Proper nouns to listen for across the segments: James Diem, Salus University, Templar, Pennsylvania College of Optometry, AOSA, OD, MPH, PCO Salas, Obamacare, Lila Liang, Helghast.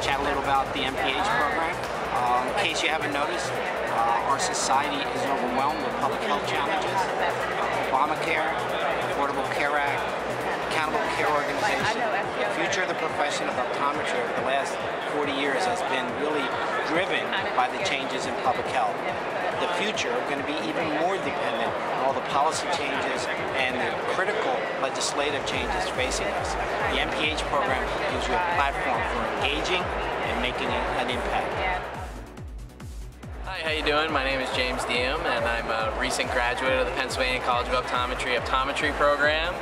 chat a little about the MPH program. In case you haven't noticed, our society is overwhelmed with public health challenges. Obamacare, Affordable Care Act, Accountable Care Organization. The future of the profession of optometry over the last 40 years has been really driven by the changes in public health. The future are going to be even more dependent on all the policy changes and the critical legislative changes facing us. The MPH program gives you a platform for engaging and making an impact. Hi, how you doing? My name is James Diem, and I'm a recent graduate of the Pennsylvania College of Optometry Optometry Program,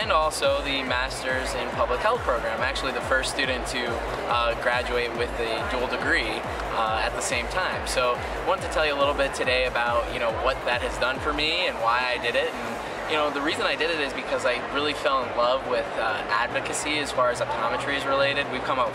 and also the Master's in Public Health Program. I'm actually the first student to graduate with a dual degree at the same time. So I wanted to tell you a little bit today about what that has done for me and why I did it. And the reason I did it is because I really fell in love with advocacy as far as optometry is related. We've come a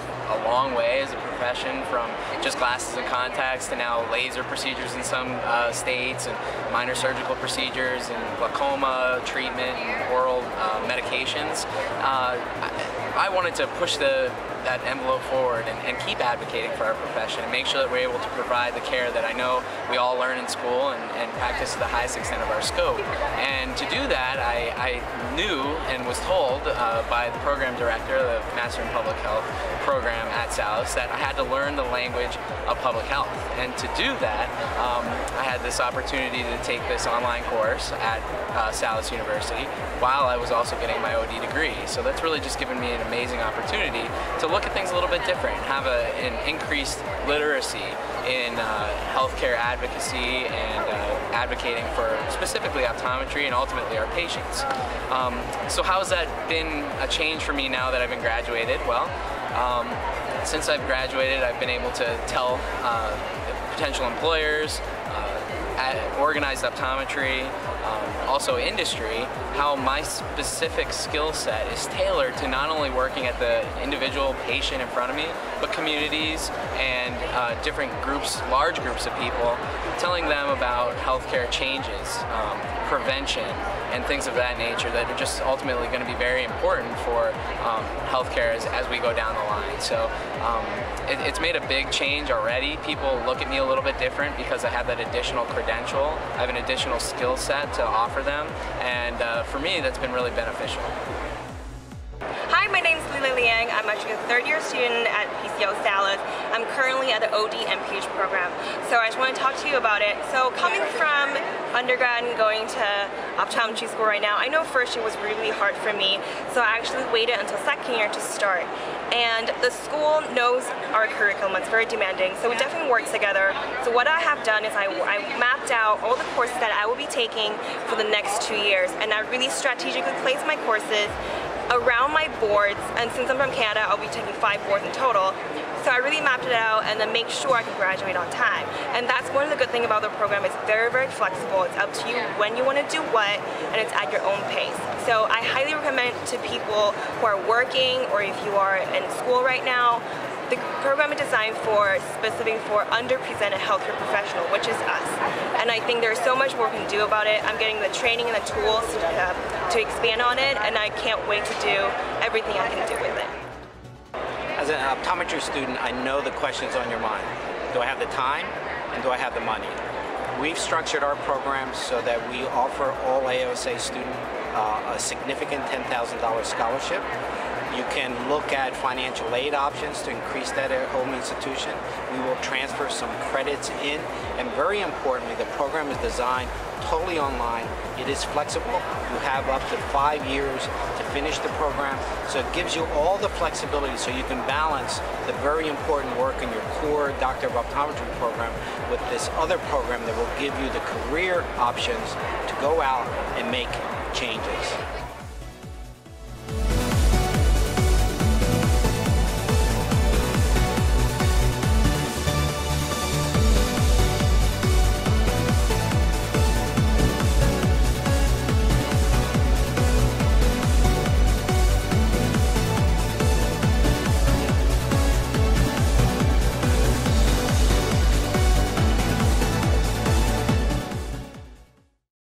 long way as a profession, from just glasses and contacts to now laser procedures in some states, and minor surgical procedures, and glaucoma treatment, and oral medications. I wanted to push that envelope forward and keep advocating for our profession and make sure that we're able to provide the care that I know we all learn in school and practice to the highest extent of our scope. And to do that, I knew and was told by the program director, the Master in Public Health program at Salus, that I had to learn the language of public health. And to do that, I had this opportunity to take this online course at Salus University while I was also getting my OD degree. So that's really just given me an amazing opportunity to look at things a little bit different, have an increased literacy in healthcare advocacy and advocating for specifically optometry and ultimately our patients. So how has that been a change for me now that I've been graduated? Well, since I've graduated, I've been able to tell potential employers, organized optometry, also industry, how my specific skill set is tailored to not only working at the individual patient in front of me, but communities and different groups, large groups of people, telling them about healthcare changes, prevention, and things of that nature that are just ultimately going to be very important for healthcare as we go down the line. So it's made a big change already. People look at me a little bit different because I have that additional credential. I have an additional skill set to offer them, and for me, that's been really beneficial. Hi, my name's Lila Liang. I'm actually a third-year student at PCO Salas. I'm currently at the OD MPH program, so I just want to talk to you about it. So coming from undergrad and going to optometry school right now, I know first year was really hard for me, so I actually waited until second year to start. And the school knows our curriculum, it's very demanding, so we definitely work together. So what I have done is I mapped out all the courses that I will be taking for the next 2 years, and I really strategically placed my courses around my boards, and since I'm from Canada, I'll be taking 5 boards in total. So I really mapped it out and then make sure I could graduate on time. And that's one of the good things about the program. It's very, very flexible. It's up to you when you want to do what, and it's at your own pace. So I highly recommend to people who are working, or if you are in school right now, the program is designed specifically for underrepresented healthcare professional, which is us. And I think there's so much more we can do about it. I'm getting the training and the tools to expand on it, and I can't wait to do everything I can do with it. As an optometry student, I know the questions on your mind. Do I have the time, and do I have the money? We've structured our program so that we offer all AOSA students a significant $10,000 scholarship. You can look at financial aid options to increase that at home institution. We will transfer some credits in, and very importantly, the program is designed totally online. It is flexible. You have up to 5 years to finish the program, so it gives you all the flexibility so you can balance the very important work in your core Doctor of Optometry program with this other program that will give you the career options to go out and make changes.